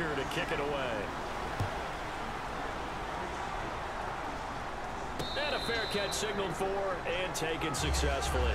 Archer to kick it away. And a fair catch signaled for and taken successfully.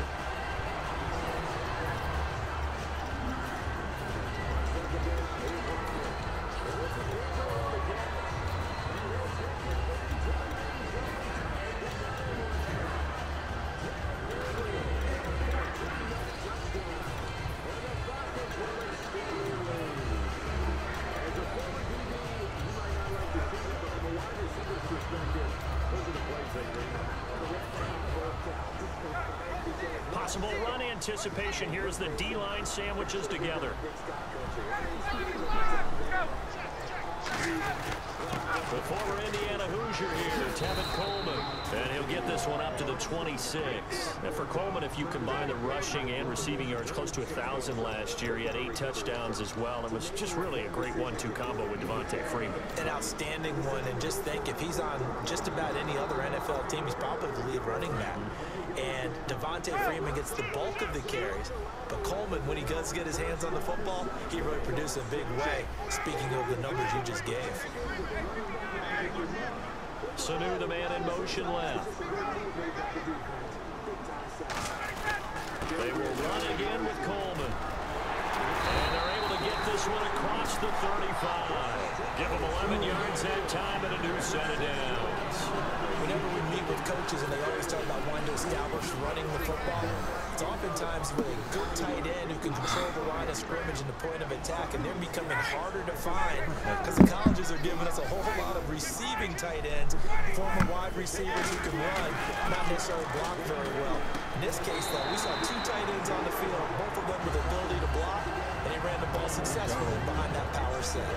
Possible run anticipation. Here's the D-line sandwiches together. The former Indiana Hoosier here, Tevin Coleman. And he'll get this one up to the 26. Now for Coleman, if you combine the rushing and receiving yards, close to 1,000 last year. He had 8 touchdowns as well. It was just really a great 1-2 combo with Devonta Freeman. An outstanding one. And just think, if he's on just about any other NFL team, he's probably the lead running back. And Devonta Freeman gets the bulk of the carries. But Coleman, when he does get his hands on the football, he really produced in a big way, speaking of the numbers you just gave. Sanu, the man in motion left. They will run again with Coleman. And they're able to get this one across the 35. Give them 11 yards that time and a new set of downs. Whenever we meet with coaches and they always talk about wanting to establish running the football, it's oftentimes with a good tight end who can control the line of scrimmage and the point of attack, and they're becoming harder to find because the colleges are giving us a whole lot of receiving tight ends, former wide receivers who can run, not necessarily block very well. In this case, though, we saw 2 tight ends on the field, both of them with the ability to block, and they ran the ball successfully behind that power set.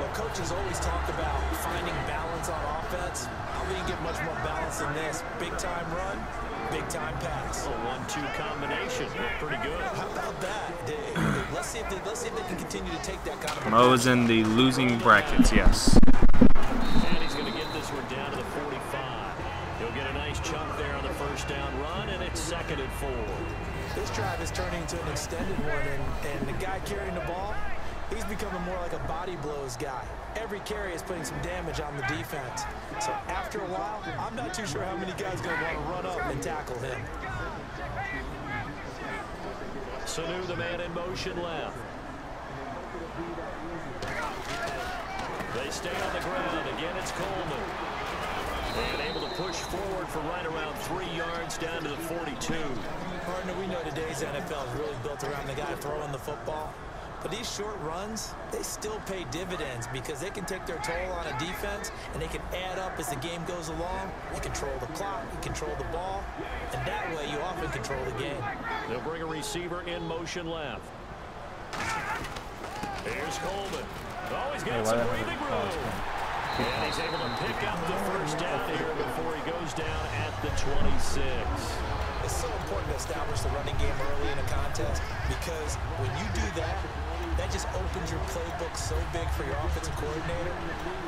But coaches always talk about finding balance on offense. We didn't get much more balance than this. Big time run, big time pass. A 1-2 combination, pretty good. How about that? Let's see if they can continue to take that kind of. I was in the losing brackets, yes. And he's going to get this one down to the 45. He'll get a nice chunk there on the first down run, and it's 2nd and 4. This drive is turning into an extended one, and the guy carrying the ball, he's becoming more like a body blows guy. Every carry is putting some damage on the defense. So after a while, I'm not too sure how many guys are going to want to run up and tackle him. Sanu, the man in motion left. They stay on the ground. Again, it's Coleman. And able to push forward for right around 3 yards down to the 42. Partner, we know today's NFL is really built around the guy throwing the football. But these short runs, they still pay dividends because they can take their toll on a defense and they can add up as the game goes along. They control the clock, you control the ball, and that way you often control the game. They'll bring a receiver in motion left. Here's Coleman. Always gets some breathing room. And he's able to pick up the first down here before he goes down at the 26. It's so important to establish the running game early in a contest because when you do that, that just opens your playbook so big for your offensive coordinator.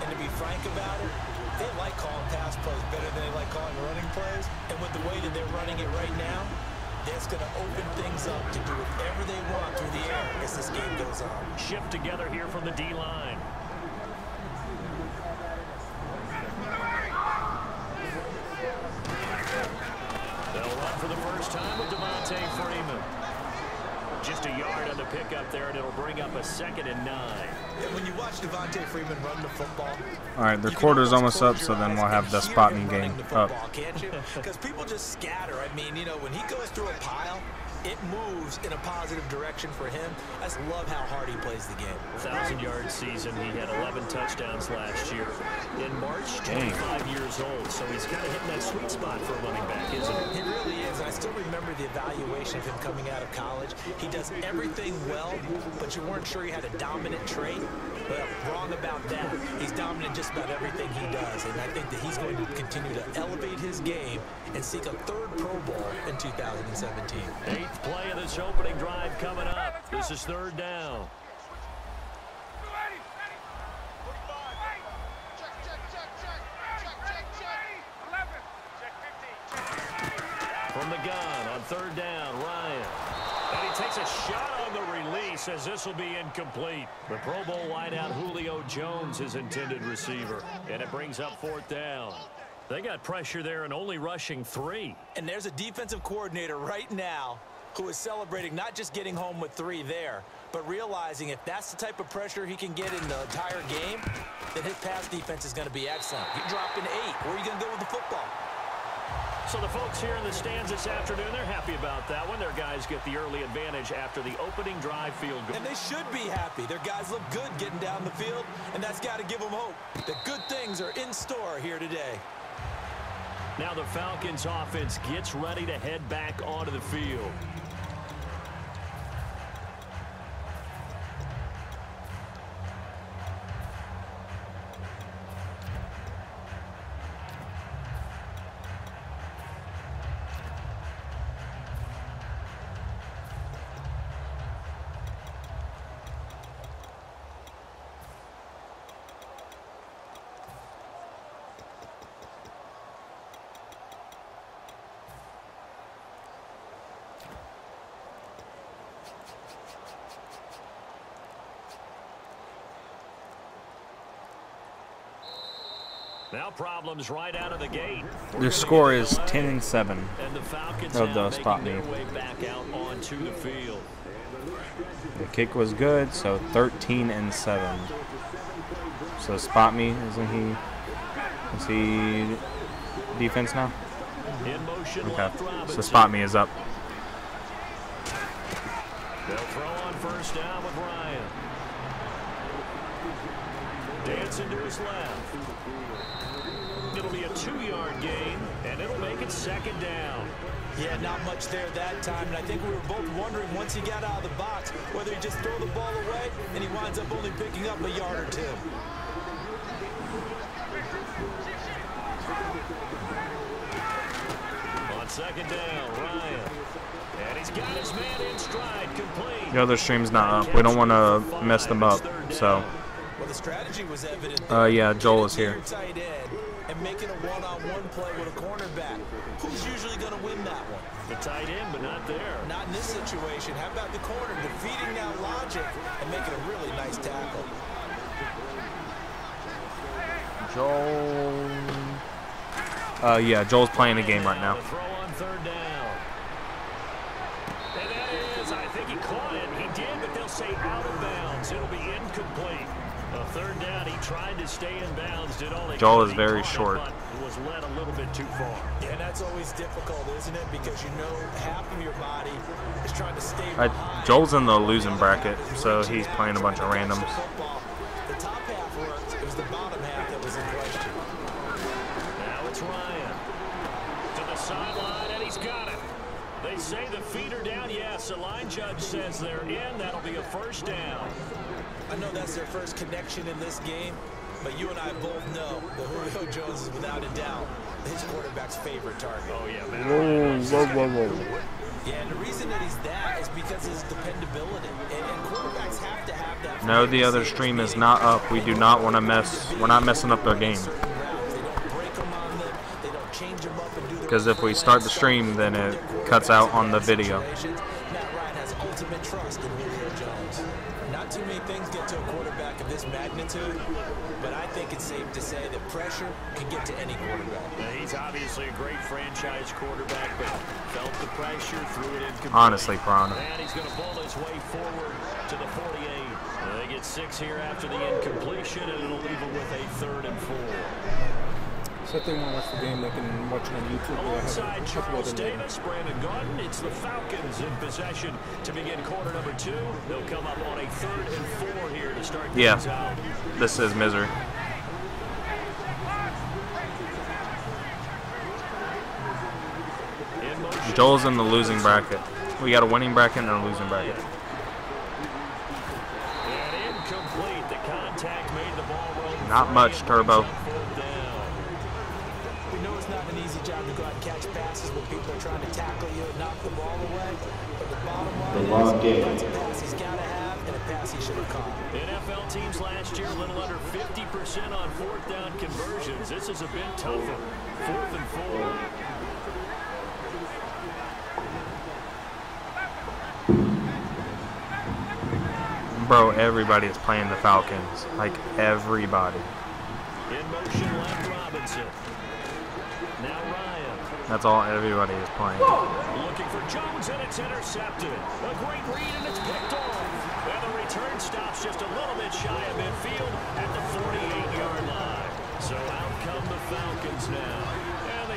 And to be frank about it, they like calling pass plays better than they like calling running plays. And with the way that they're running it right now, that's going to open things up to do whatever they want through the air as this game goes on. Shift together here from the D-line. They'll run for the first time with Devonta Freeman. Just a yard on the pickup there, and it'll bring up a 2nd and 9. And when you watch Devonta Freeman run the football, all right, the quarter's almost up, so then we'll have the spotting game up. Because people just scatter. I mean, you know, when he goes through a pile, it moves in a positive direction for him. I just love how hard he plays the game. 1,000-yard season. He had 11 touchdowns last year. In March, 25 years old. So he's kind of hitting that sweet spot for a running back, isn't he? He really is. I still remember the evaluation of him coming out of college. He does everything well, but you weren't sure he had a dominant trait. Well, wrong about that. He's dominant just about everything he does, and I think that he's going to continue to elevate his game and seek a 3rd Pro Bowl in 2017. 8th play of this opening drive coming up. This is 3rd down. From the gun on 3rd down, Ryan. And he takes a shot on the release as this will be incomplete. The Pro Bowl wideout Julio Jones, his intended receiver. And it brings up fourth down. They got pressure there and only rushing three. And there's a defensive coordinator right now who is celebrating not just getting home with three there, but realizing if that's the type of pressure he can get in the entire game, then his pass defense is going to be excellent. You're dropping eight. Where are you going to go with the football? So the folks here in the stands this afternoon, they're happy about that one. Their guys get the early advantage after the opening drive field goal. And they should be happy. Their guys look good getting down the field, and that's got to give them hope that good things are in store here today. Now the Falcons offense gets ready to head back onto the field. Now problems right out of the gate. Their score is 10-7 of the spot move. The kick was good, so 13-7. So spot me, is he defense now? Okay. So spot me is up. They'll throw on first down with Ryan. Dancing to his left. It'll be a 2-yard gain, and it'll make it second down. Yeah, not much there that time, and I think we were both wondering once he got out of the box whether he just throw the ball away, and he winds up only picking up a yard or two. On second down, Ryan. And he's got his man in stride, complete. The other stream's not up. We don't want to mess them up, so... Well, the strategy was evident. Yeah, Joel is here. Tight end and making a one-on-one play with a cornerback. Who's usually going to win that one? The tight end, but not there. Not in this situation. How about the corner defeating that logic and making a really nice tackle? Joel. Yeah, Joel's playing the game right now. Throw on third down. And that is, I think he caught it. He did, but they'll say out of bounds. It'll be incomplete. A third down, he tried to stay in bounds, did all he could. Joel is very short. Was led a little bit too far. Yeah, that's always difficult, isn't it? Because you know half of your body is trying to stay behind. Joel's in the losing bracket, so he's playing a bunch of randoms. The top half worked. It was the bottom half that was in question. Now it's Ryan. To the sideline, and he's got it. They say the feet are down. Yes, the line judge says they're in. That'll be a first down. I know that's their first connection in this game, but you and I both know that Julio Jones is without a doubt his quarterback's favorite target. Oh, yeah, man. Yeah, and the reason that he's that is because of his dependability. And quarterbacks have to have that. No, the other stream is not up. We do not want to mess. We're not messing up their game. Because if we start the stream, then it cuts out on the video. Matt Ryan has ultimate trust in Julio Jones. Not too many things get to a quarterback of this magnitude, but I think it's safe to say that pressure can get to any quarterback. Now, he's obviously a great franchise quarterback, but felt the pressure, threw it in. Honestly, Prano. And he's going to ball his way forward to the 48. Now, they get 6 here after the incompletion, and it'll leave them with a 3rd and 4. So if they want to watch the game, they can watch it on YouTube. Alongside Charles Davis, Brandon Gordon, it's the Falcons in possession to begin quarter number 2. They'll come up on a 3rd and 4 here to start things out. Yeah, this is misery. Joel's in the losing bracket. We got a winning bracket and a losing bracket. And incomplete. The contact made the ball roll. Not much, Turbo. The long game. That's a pass he's got to have and a pass he should have caught. NFL teams last year a little under 50% on 4th down conversions. This is a bit tougher. 4th and 4. Bro, everybody is playing the Falcons. Like, everybody. In motion, left Robinson. Now Ryan. That's all everybody is playing. Looking for Jones, and it's intercepted. A great read, and it's picked off. And the return stops just a little bit shy of midfield at the 48-yard line. So out come the Falcons now.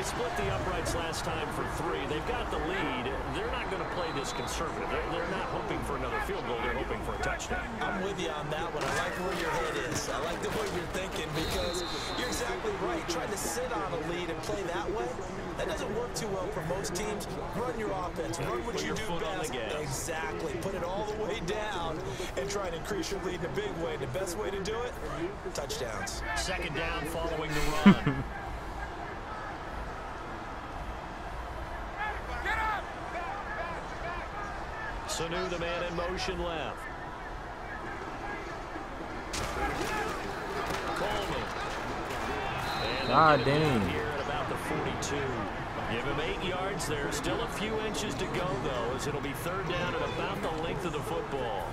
Split the uprights last time for three. They've got the lead. They're not going to play this conservative. They're not hoping for another field goal. They're hoping for a touchdown. I'm with you on that one. I like where your head is. I like the way you're thinking, because you're exactly right. Trying to sit on a lead and play that way, that doesn't work too well for most teams. Run your offense. Run what you do best. Exactly. Put it all the way down and try to increase your lead in a big way. The best way to do it, touchdowns. Second down following the run. Sanu, the man in motion left. Coleman. And God dang. Here at about the 42. Give him 8 yards there. Still a few inches to go, though, as it'll be third down at about the length of the football.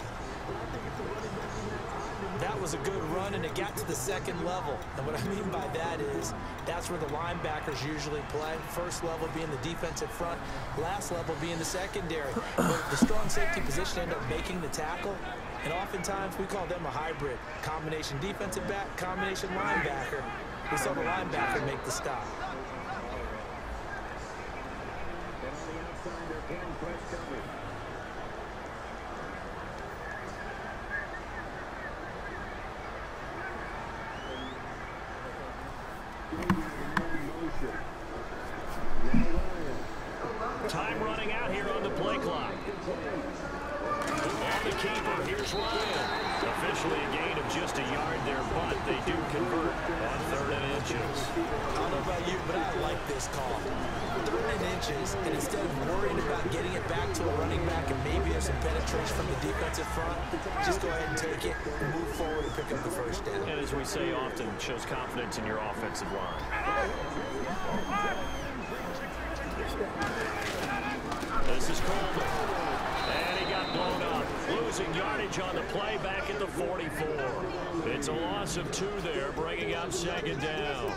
That was a good run, and it got to the second level. And what I mean by that is that's where the linebackers usually play. First level being the defensive front, last level being the secondary. But the strong safety position ended up making the tackle, and oftentimes we call them a hybrid. Combination defensive back, combination linebacker. We saw the linebacker make the stop. Time running out here on the play clock. On the keeper, here's Ryan. Officially a gain of just a yard there, but they do convert on 3rd and inches. I don't know about you, but I like this call. 3rd and inches, and instead of worrying about getting it back to a running back and maybe have some penetration from the defensive front, just go ahead and take it, move forward, and pick up the 1st down. And as we say often, shows confidence in your offensive line. This is Coleman, and he got blown up, losing yardage on the play back at the 44. It's a loss of 2 there, bringing up 2nd down.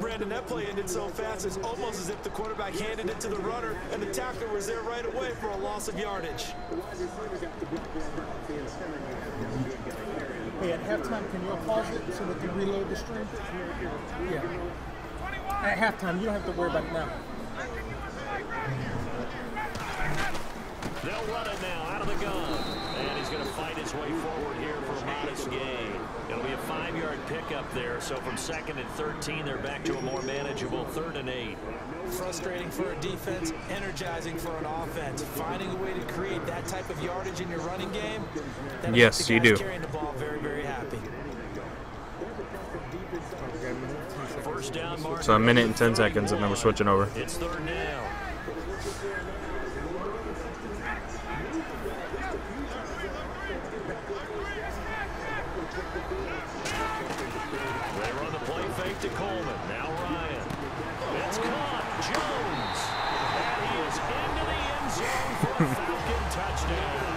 Brandon, that play ended so fast, it's almost as if the quarterback handed it to the runner, and the tackler was there right away for a loss of yardage. Hey, at halftime, can you all pause it so we can reload the stream? Yeah. At halftime, you don't have to worry about it now. They'll run it now out of the gun, and he's going to fight his way forward here for a modest gain. It'll be a 5-yard pickup there, so from 2nd and 13, they're back to a more manageable 3rd and 8. Frustrating for a defense, energizing for an offense. Finding a way to create that type of yardage in your running game. Yes, you do. Carrying the ball, very, very happy. First down, Martin. So a 1 minute and 10 seconds, and then we're switching over. It's 3rd now. To Coleman, now Ryan. It's caught, Jones, and he is into the end zone for a Falcon touchdown.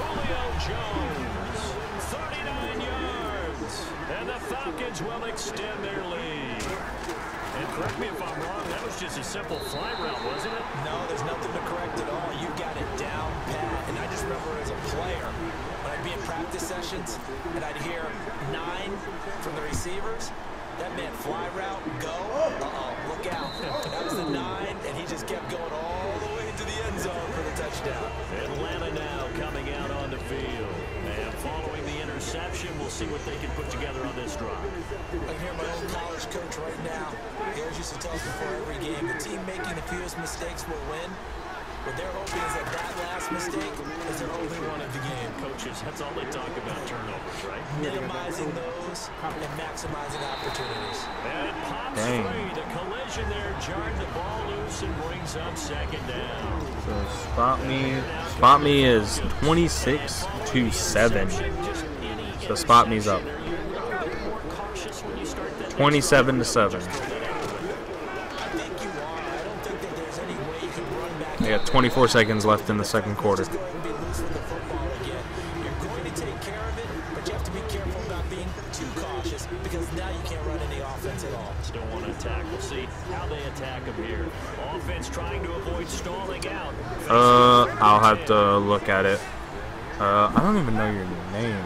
Julio Jones, 39 yards, and the Falcons will extend their lead. And correct me if I'm wrong, that was just a simple fly route, wasn't it? No, there's nothing to correct at all. You got it down pat, and I just remember as a player, when I'd be in practice sessions, and I'd hear 9 from the receivers, that meant fly route, go, look out. That was the 9, and he just kept going all the way into the end zone for the touchdown. Atlanta now coming out on the field. And following the interception, we'll see what they can put together on this drive. I can hear my old college coach right now. He always used to tell us before every game, the team making the fewest mistakes will win. What they're hoping is that that last mistake is their only one of the game. Coaches, that's all they talk about, turnovers, right? Minimizing those and maximizing opportunities. And it pops free. The collision there jarred the ball loose and brings up 2nd down. So Spotmeplzz is 26-7. So Spotmeplzz up. 27-7. They got 24 seconds left in the 2nd quarter. You're going to vicious because now you can't run any offense at all. Still want to attack. We'll see how they attack him here. Offense trying to avoid stalling out. I'll have to look at it. I don't even know your name.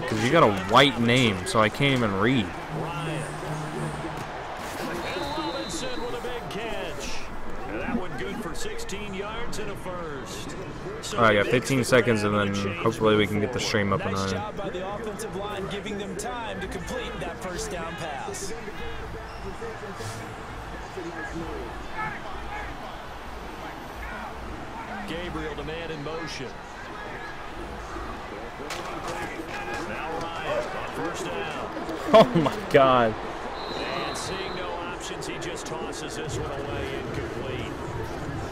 Because you got a white name, so I can't even read. Alright, I got 15 seconds, and then hopefully we can get the stream up and running. Nice job by the offensive line, giving them time to complete that first down pass. Gabriel, the man in motion. Now Ryan on first down. Oh my God! And seeing no options, he just tosses this one away, incomplete.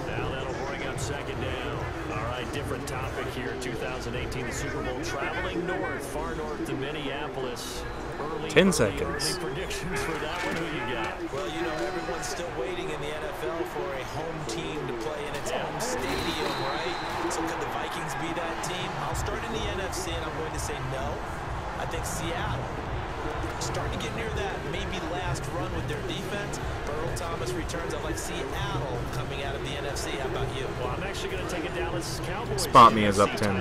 Now that'll bring up second down. All right, different topic here. 2018, the Super Bowl, traveling north, far north to Minneapolis. Early, 10 seconds. Predictions for that one. Who you got? Well, you know, everyone's still waiting in the NFL for a home team to play in its home stadium, right? So could the Vikings be that team? I'll start in the NFC, and I'm going to say no. I think Seattle, starting to get near that maybe last run with their defense. Earl Thomas returns. I like Seattle coming out of the NFC. How about you? Well, I'm actually going to take a Dallas Cowboys. Spot me as up 10.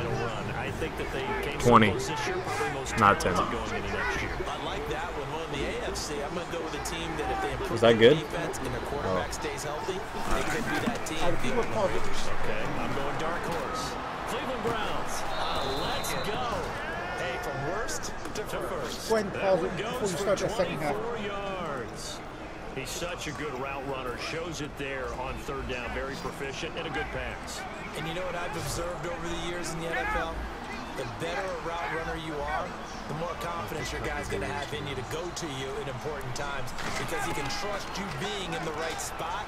I think that they came 20. Not 10. I like that one. Well, in the AFC, I'm going to go with a team that if they improve their defense and their quarterback stays healthy, they could be that team. Okay, I'm going dark horse. Cleveland Browns. Let's go. From worst to first. Go ahead and pause it before you start that second half. Yards. He's such a good route runner. Shows it there on third down. Very proficient and a good pass. And you know what I've observed over the years in the NFL? The better a route runner you are, the more confidence your guy's going to have in you to go to you in important times, because he can trust you being in the right spot.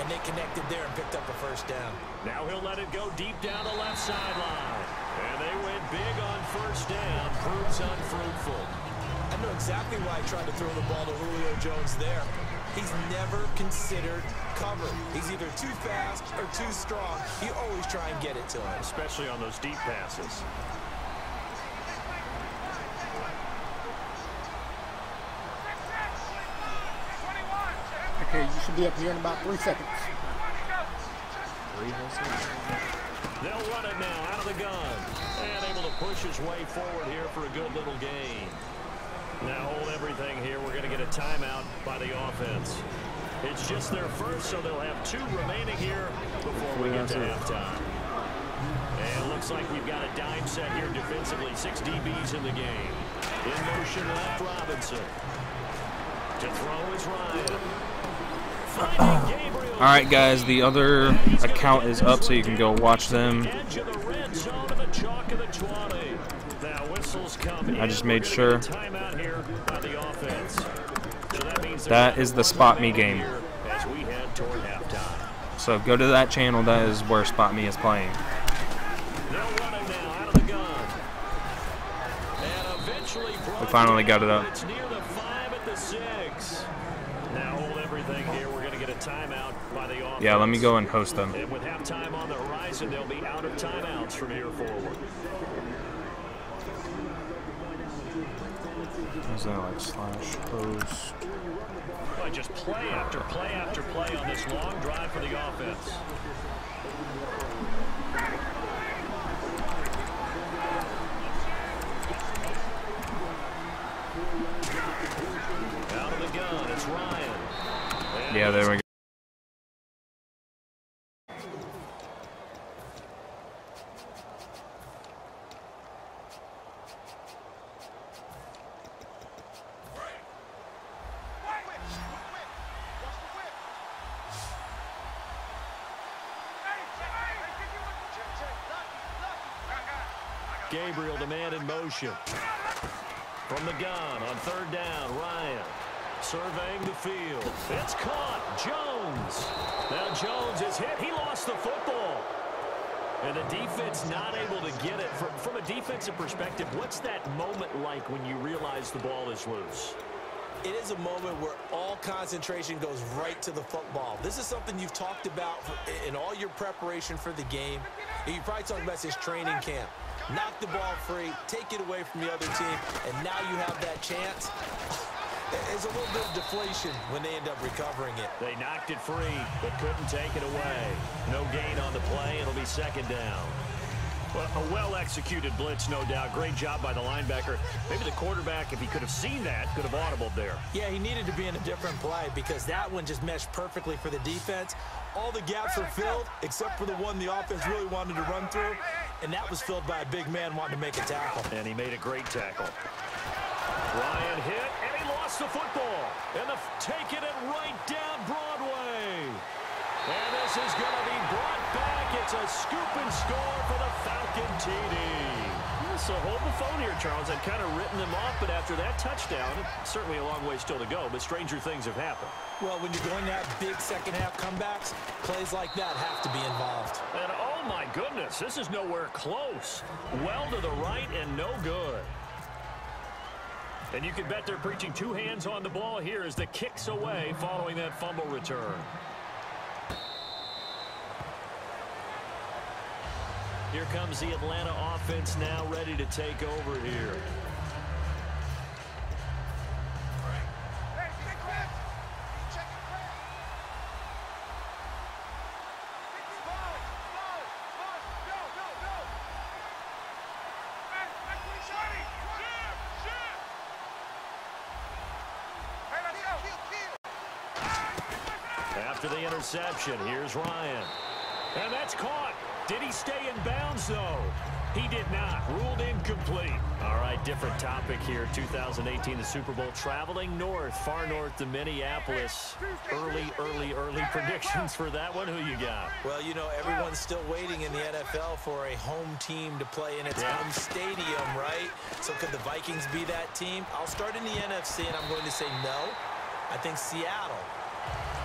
And they connected there and picked up a first down. Now he'll let it go deep down the left sideline. And they went big on first down. Proves unfruitful. I know exactly why I tried to throw the ball to Julio Jones there. He's never considered cover. He's either too fast or too strong. You always try and get it to him. Especially on those deep passes. Okay, you should be up here in about 3 seconds. They'll run it now, out of the gun. And able to push his way forward here for a good little gain. Now hold everything here. We're going to get a timeout by the offense. It's just their first, so they'll have two remaining here before we get to halftime. And it looks like we've got a dime set here defensively. 6 DBs in the game. In motion left, Robinson. To throw is Ryan. Alright guys, the other account is up, so you can go watch them. I just made sure. That is the Spot Me game. So go to that channel, that is where Spot Me is playing. We finally got it up. Yeah, let me go and host them. And with halftime on the horizon, they'll be out of timeouts from here forward. Is that like slash host? Just play after play after play on this long drive for the offense. Out of the gun, it's Ryan. And yeah, there we go. Gabriel, the man in motion. From the gun on third down, Ryan. Surveying the field. It's caught. Jones. Now Jones is hit. He lost the football. And the defense not able to get it. From a defensive perspective, what's that moment like when you realize the ball is loose? It is a moment where all concentration goes right to the football. This is something you've talked about in all your preparation for the game. You probably talked about this training camp. Knock the ball free, take it away from the other team, and now you have that chance. There's a little bit of deflation when they end up recovering it. They knocked it free, but couldn't take it away. No gain on the play. It'll be second down. Well, a well-executed blitz, no doubt. Great job by the linebacker. Maybe the quarterback, if he could have seen that, could have audibled there. Yeah, he needed to be in a different play because that one just meshed perfectly for the defense. All the gaps were filled except for the one the offense really wanted to run through, and that was filled by a big man wanting to make a tackle. And he made a great tackle. Ryan hit, and he lost the football. And they've taken it right down Broadway. And this is going to be brought back. It's a scoop and score for the Falcon TD. So hold the phone here, Charles. I've kind of written them off, but after that touchdown, certainly a long way still to go, but stranger things have happened. Well, when you're going to have big second-half comebacks, plays like that have to be involved. And, oh, my goodness, this is nowhere close. Well to the right and no good. And you can bet they're preaching two hands on the ball here as the kick's away following that fumble return. Here comes the Atlanta offense now ready to take over here. Interception. Here's Ryan. And that's caught. Did he stay in bounds, though? He did not. Ruled incomplete. All right, different topic here. 2018, the Super Bowl. Traveling north, far north to Minneapolis. Early predictions for that one. Who you got? Well, you know, everyone's still waiting in the NFL for a home team to play in its home stadium, right? So could the Vikings be that team? I'll start in the NFC, and I'm going to say no. I think Seattle.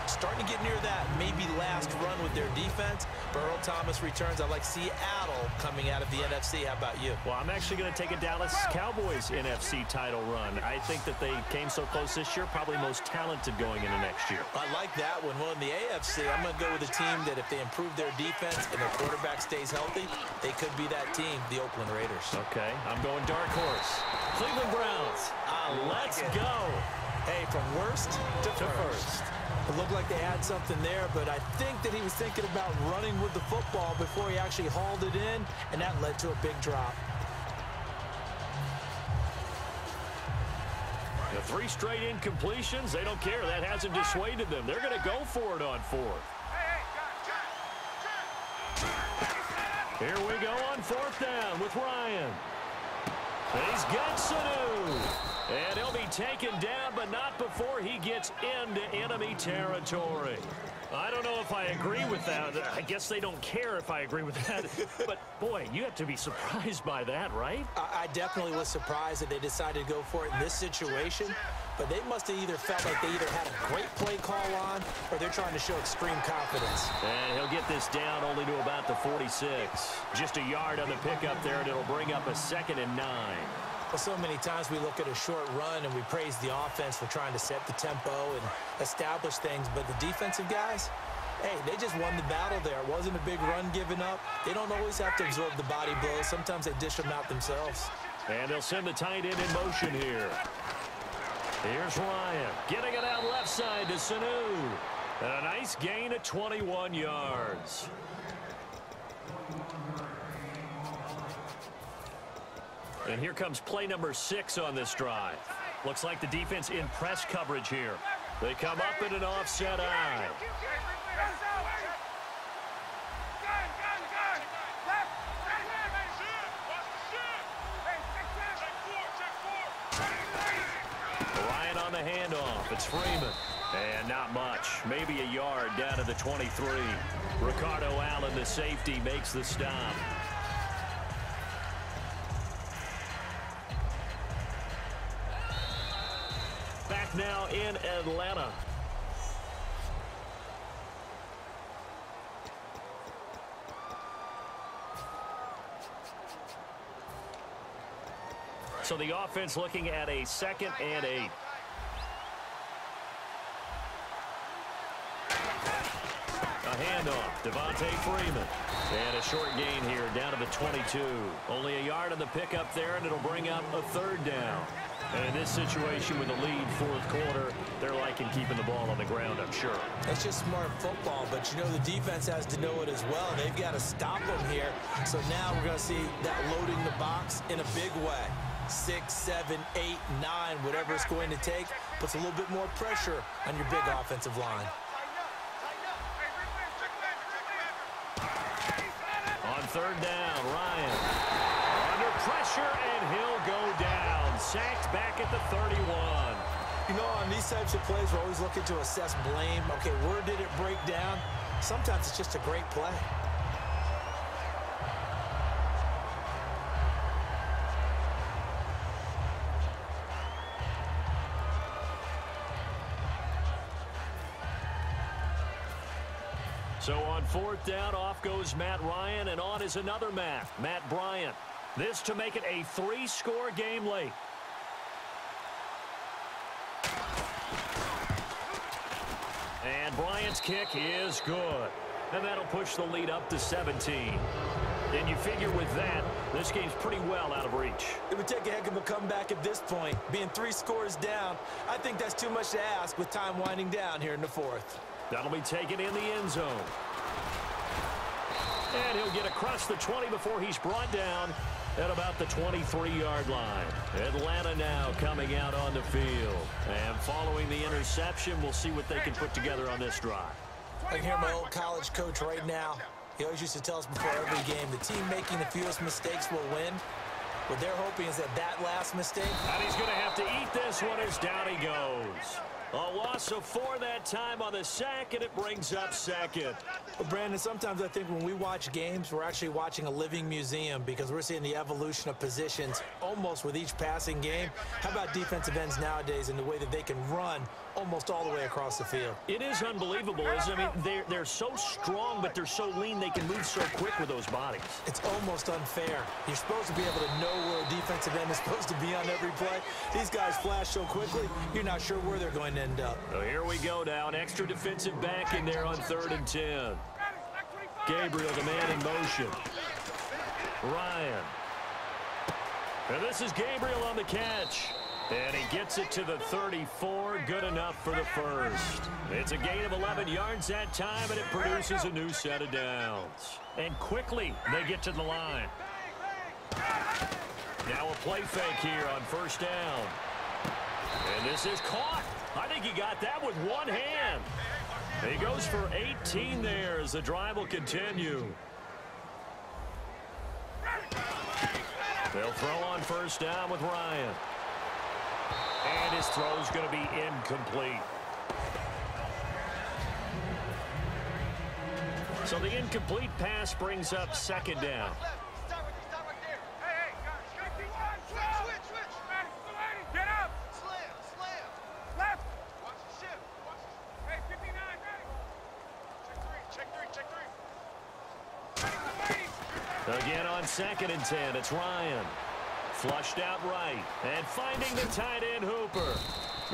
Starting to get near that maybe last run with their defense. Earl Thomas returns. I like Seattle coming out of the NFC. How about you? Well, I'm actually going to take a Dallas Cowboys NFC title run. I think that they came so close this year, probably most talented going into next year. I like that one. Well, in the AFC, I'm going to go with a team that if they improve their defense and their quarterback stays healthy, they could be that team, the Oakland Raiders. Okay, I'm going dark horse. Cleveland Browns. Let's go. Hey, from worst to first. It looked like they had something there, but I think that he was thinking about running with the football before he actually hauled it in, and that led to a big drop. The three straight incompletions, they don't care. That hasn't dissuaded them. They're going to go for it on fourth. Here we go on fourth down with Ryan. He's got Sanu. And he'll be taken down, but not before he gets into enemy territory. I don't know if I agree with that. I guess they don't care if I agree with that. But, boy, you have to be surprised by that, right? I definitely was surprised that they decided to go for it in this situation. But they must have either felt like they either had a great play call on or they're trying to show extreme confidence. And he'll get this down only to about the 46. Just a yard on the pickup there, and it'll bring up a 2nd and 9. Well, so many times we look at a short run and we praise the offense for trying to set the tempo and establish things, but the defensive guys, hey, they just won the battle there. It wasn't a big run given up. They don't always have to absorb the body blows. Sometimes they dish them out themselves. And they'll send the tight end in motion here. Here's Ryan getting it out left side to Sanu. A nice gain of 21 yards. And here comes play number 6 on this drive. Looks like the defense in press coverage here. They come up in an offset eye. Ryan on the handoff. It's Freeman. And not much. Maybe a yard down to the 23. Ricardo Allen, the safety, makes the stop. Now in Atlanta. So the offense looking at a 2nd and 8. handoff. Devonta Freeman. And a short gain here, down to the 22. Only a yard on the pickup there, and it'll bring up a third down. And in this situation with the lead fourth quarter, they're liking keeping the ball on the ground, I'm sure. That's just smart football, but you know the defense has to know it as well. They've got to stop them here. So now we're going to see that loading the box in a big way. 6, 7, 8, 9, whatever it's going to take, puts a little bit more pressure on your big offensive line. On third down, Ryan. Under pressure, and he'll go down. Sacked back at the 31. You know, on these types of plays, we're always looking to assess blame. Okay, where did it break down? Sometimes it's just a great play. So on fourth down, off goes Matt Ryan, and on is another Matt Bryant. This to make it a three-score game late. And Bryant's kick is good. And that'll push the lead up to 17. And you figure with that, this game's pretty well out of reach. It would take a heck of a comeback at this point. Being three scores down, I think that's too much to ask with time winding down here in the fourth. That'll be taken in the end zone. And he'll get across the 20 before he's brought down at about the 23-yard line. Atlanta now coming out on the field. And following the interception, we'll see what they can put together on this drive. I can hear my old college coach right now. He always used to tell us before every game, the team making the fewest mistakes will win. What they're hoping is that last mistake. And he's going to have to eat this one as down he goes. A loss of 4 that time on the sack, and it brings up second. Well, Brandon, sometimes I think when we watch games, we're actually watching a living museum because we're seeing the evolution of positions almost with each passing game. How about defensive ends nowadays and the way that they can run almost all the way across the field? It is unbelievable, isn't it? I mean, they're so strong, but they're so lean they can move so quick with those bodies. It's almost unfair. You're supposed to be able to know where a defensive end is supposed to be on every play. These guys flash so quickly, you're not sure where they're going to end up. So here we go now, an extra defensive back in there on 3rd and 10. Gabriel, the man in motion. Ryan. And this is Gabriel on the catch. And he gets it to the 34, good enough for the first. It's a gain of 11 yards that time, and it produces a new set of downs. And quickly, they get to the line. Now a play fake here on 1st down. And this is caught. I think he got that with one hand. He goes for 18 there as the drive will continue. They'll throw on 1st down with Ryan. And his throw's going to be incomplete. So the incomplete pass brings up 2nd down. Again on 2nd and 10, it's Ryan. Flushed out right, and finding the tight end, Hooper.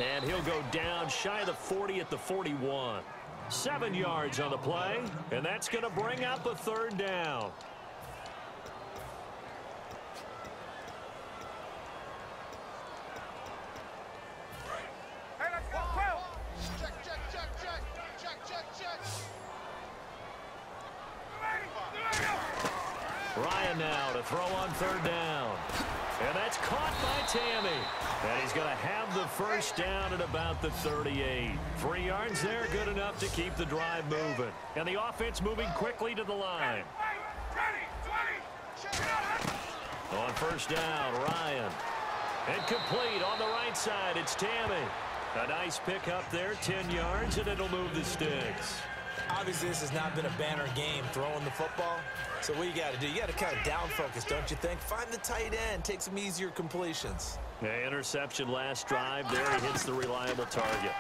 And he'll go down shy of the 40 at the 41. 7 yards on the play, and that's going to bring up a 3rd down. Ryan now to throw on 3rd down. And that's caught by Tamme. And he's going to have the first down at about the 38. 3 yards there, good enough to keep the drive moving. And the offense moving quickly to the line. On 1st down, Ryan. Incomplete on the right side, it's Tamme. A nice pick up there, 10 yards, and it'll move the sticks. Obviously, this has not been a banner game throwing the football. So what you got to do? You got to kind of down focus, don't you think? Find the tight end. Take some easier completions. The interception last drive there. He hits the reliable target.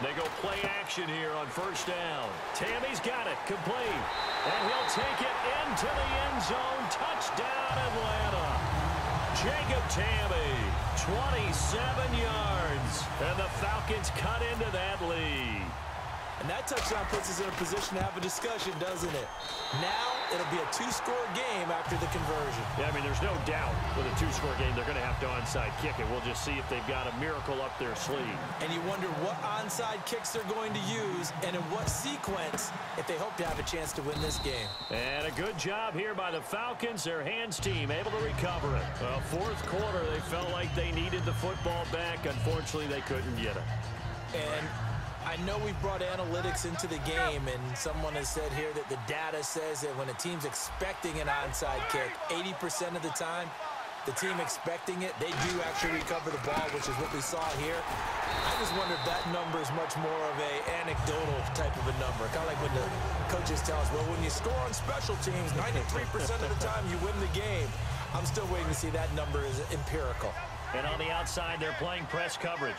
They go play action here on 1st down. Tammy's got it. Complete. And he'll take it into the end zone. Touchdown, Atlanta. Jacob Tamme, 27 yards. And the Falcons cut into that lead. And that touchdown puts us in a position to have a discussion, doesn't it? Now it'll be a two-score game after the conversion. Yeah, I mean, there's no doubt with a two-score game they're going to have to onside kick it. We'll just see if they've got a miracle up their sleeve. And you wonder what onside kicks they're going to use and in what sequence if they hope to have a chance to win this game. And a good job here by the Falcons. Their hands team able to recover it. Well, fourth quarter, they felt like they needed the football back. Unfortunately, they couldn't get it. And I know we've brought analytics into the game, and someone has said here that the data says that when a team's expecting an onside kick, 80% of the time, the team expecting it, they do actually recover the ball, which is what we saw here. I just wonder if that number is much more of an anecdotal type of a number. Kind of like when the coaches tell us, well, when you score on special teams, 93% of the time you win the game. I'm still waiting to see that number is empirical. And on the outside, they're playing press coverage.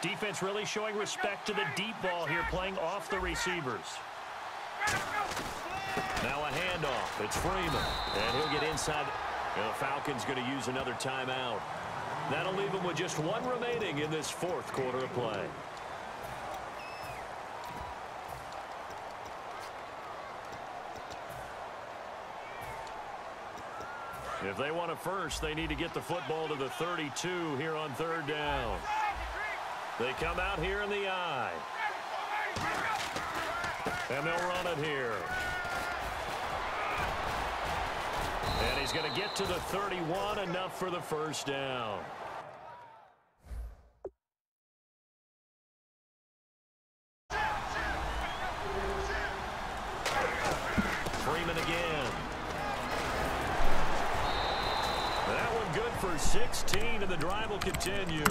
Defense really showing respect to the deep ball here, playing off the receivers. Now a handoff. It's Freeman. And he'll get inside. And the Falcons going to use another timeout. That'll leave him with just one remaining in this fourth quarter of play. If they want a first, they need to get the football to the 32 here on third down. They come out here in the eye. And they'll run it here. And he's going to get to the 31, enough for the first down. Freeman again. That one good for 16, and the drive will continue.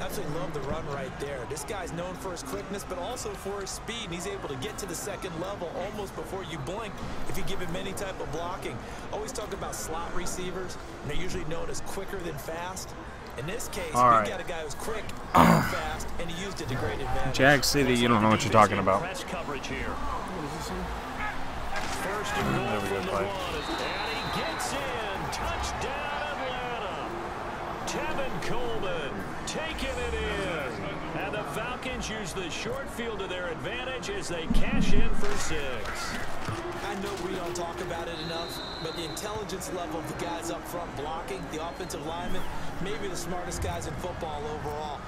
Absolutely love the run right there. This guy's known for his quickness, but also for his speed, and he's able to get to the second level almost before you blink if you give him any type of blocking. Always talk about slot receivers, and they're usually known as quicker than fast. In this case, we've got a guy who's quick and fast, and he used it to great advantage. Jag City, you don't know what you're talking about. Press coverage here. First and goal from the one, and he gets in. Touchdown, Atlanta. Tevin Coleman taking it in, and the Falcons use the short field to their advantage as they cash in for 6. I know we don't talk about it enough, but the intelligence level of the guys up front blocking, the offensive linemen, maybe the smartest guys in football overall.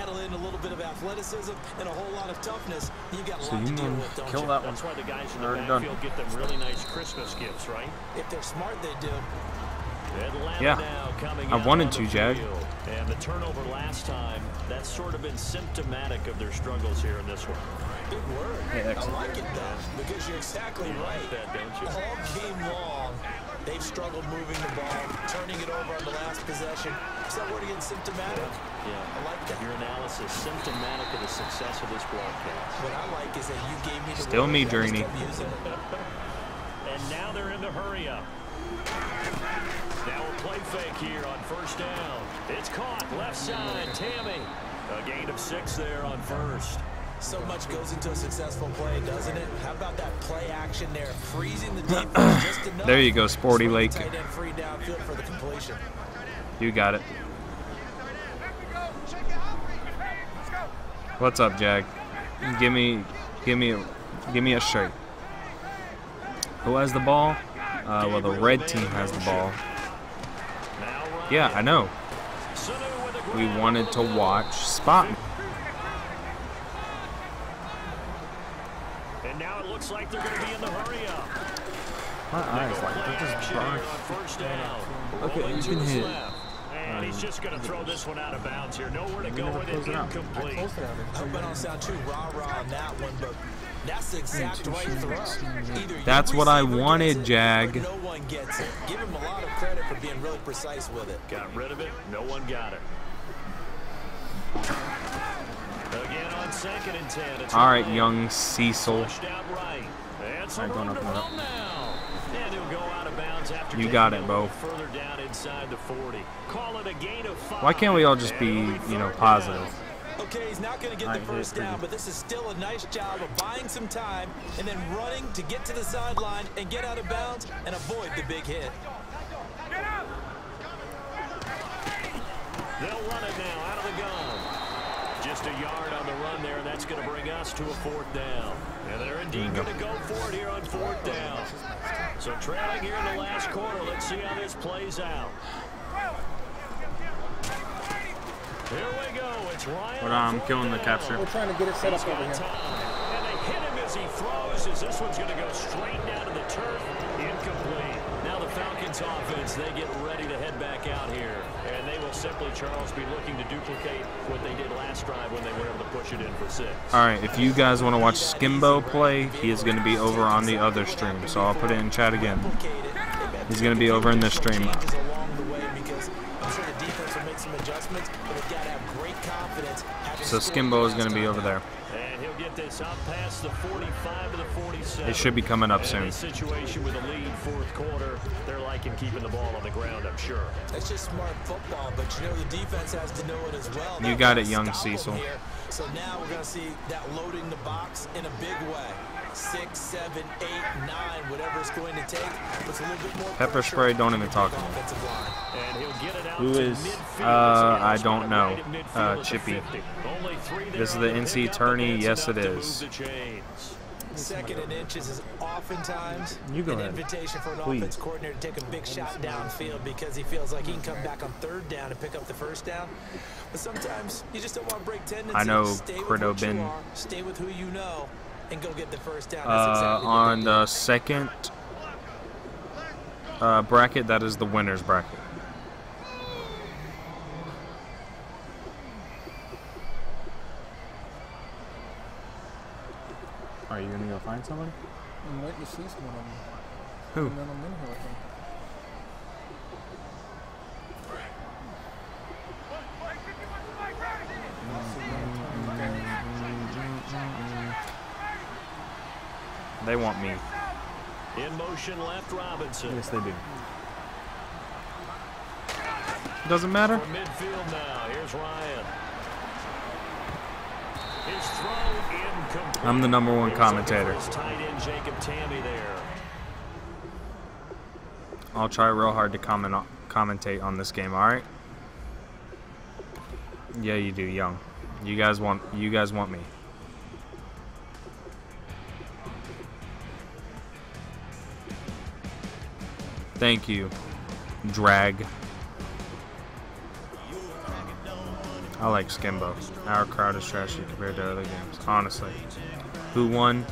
Addle in a little bit of athleticism and a whole lot of toughness. You got a lot to deal with, don't you? That's why the guys in the backfield get them really nice Christmas gifts, right? If they're smart, they do. Atlanta now I wanted to, Jag. And the turnover last time, that's sort of been symptomatic of their struggles here in this one. Good word. Yeah, I like it, though, because you're exactly right. That, don't you? All game long, they've struggled moving the ball, turning it over on the last possession. Is that word again, symptomatic? Yeah, I like that. Your analysis, symptomatic of the success of this broadcast. What I like is that you gave me the still word me, Journey. And now they're in the hurry up. Now a play fake here on first down. It's caught left side. Tamme, a gain of 6 there on first. So much goes into a successful play, doesn't it? How about that play action there, freezing the defense just enough. There you go, Sporty Lake. Tight end free downfield for the completion. You got it. What's up, Jag? Give me a shirt. Who has the ball? Well, the red team has the ball. Yeah, I know. We wanted to watch Spot. And now it looks like they're going to be in the hurry up. My eyes like this. Look at, you can hit. And he's just going to throw this one out of bounds here. Nowhere to go with it. Incomplete. I've been on sound too rah-rah on that one, but that's the exact right throw. That's what I wanted, Jag. No one gets it. Give him a lot of credit for being really precise with it. Got rid of it. No one got it. Again on second and 10. All right, young Cecil. I don't know what. You got it, Bo. Why can't we all just be, you know, positive? Okay, he's not going to get the first down, but this is still a nice job of buying some time and then running to get to the sideline and get out of bounds and avoid the big hit. They'll run it now out of the gun. just a yard on the run there, and that's going to bring us to a fourth down. And they're indeed going to go for it here on fourth down. So trailing here in the last quarter. Let's see how this plays out. Here we go. It's Ryan. But I'm killing the capture. We're trying to get it set up over here. And they hit him as he throws. As this one's going to go straight down to the turf. Incomplete. Now the Falcons offense, they get ready to head back out here. And they will simply, Charles, be looking to duplicate what they did last drive when they were able to push it in for 6. All right, if you guys want to watch Skimbo play, he is going to be over on the other stream. So I'll put it in chat again. He's going to be over in this stream. So Skimbo is going to be over there. And he'll get this up past the 45 to the 47. It should be coming up soon. Situation with a lead fourth quarter, they're liking keeping the ball on the ground, I'm sure. It's just smart football, but you know the defense has to know it as well. You got it, young Cecil. So now we're going to see that loading the box in a big way. 6, 7, 8, 9, whatever it's going to take. It's a little bit more pepper spray. Don't even talk to me. Who is? I don't know. Chippy. This is the NC Tourney. Yes, it is. Second and inches is oftentimes an invitation for an offense coordinator to take a big shot downfield because he feels like he can come back on third down and pick up the first down. But sometimes you just don't want to break tendencies. I know. Stay with who you know. And go get the first down. On the second bracket, that is the winner's bracket. Are you gonna go find somebody? I'm waiting to see someone. Who? And then I'm in here with them. They want me. In motion left, Robinson. Yes, they do. Doesn't matter. Midfield now. Here's Ryan. His throw incomplete. I'm the #1 commentator. Tight end Jacob Tamme there. I'll try real hard to commentate on this game. All right. Yeah, you do, Young. You guys want me. Thank you, Drag. I like Skimbo. Our crowd is trashy compared to other games, honestly. Who won?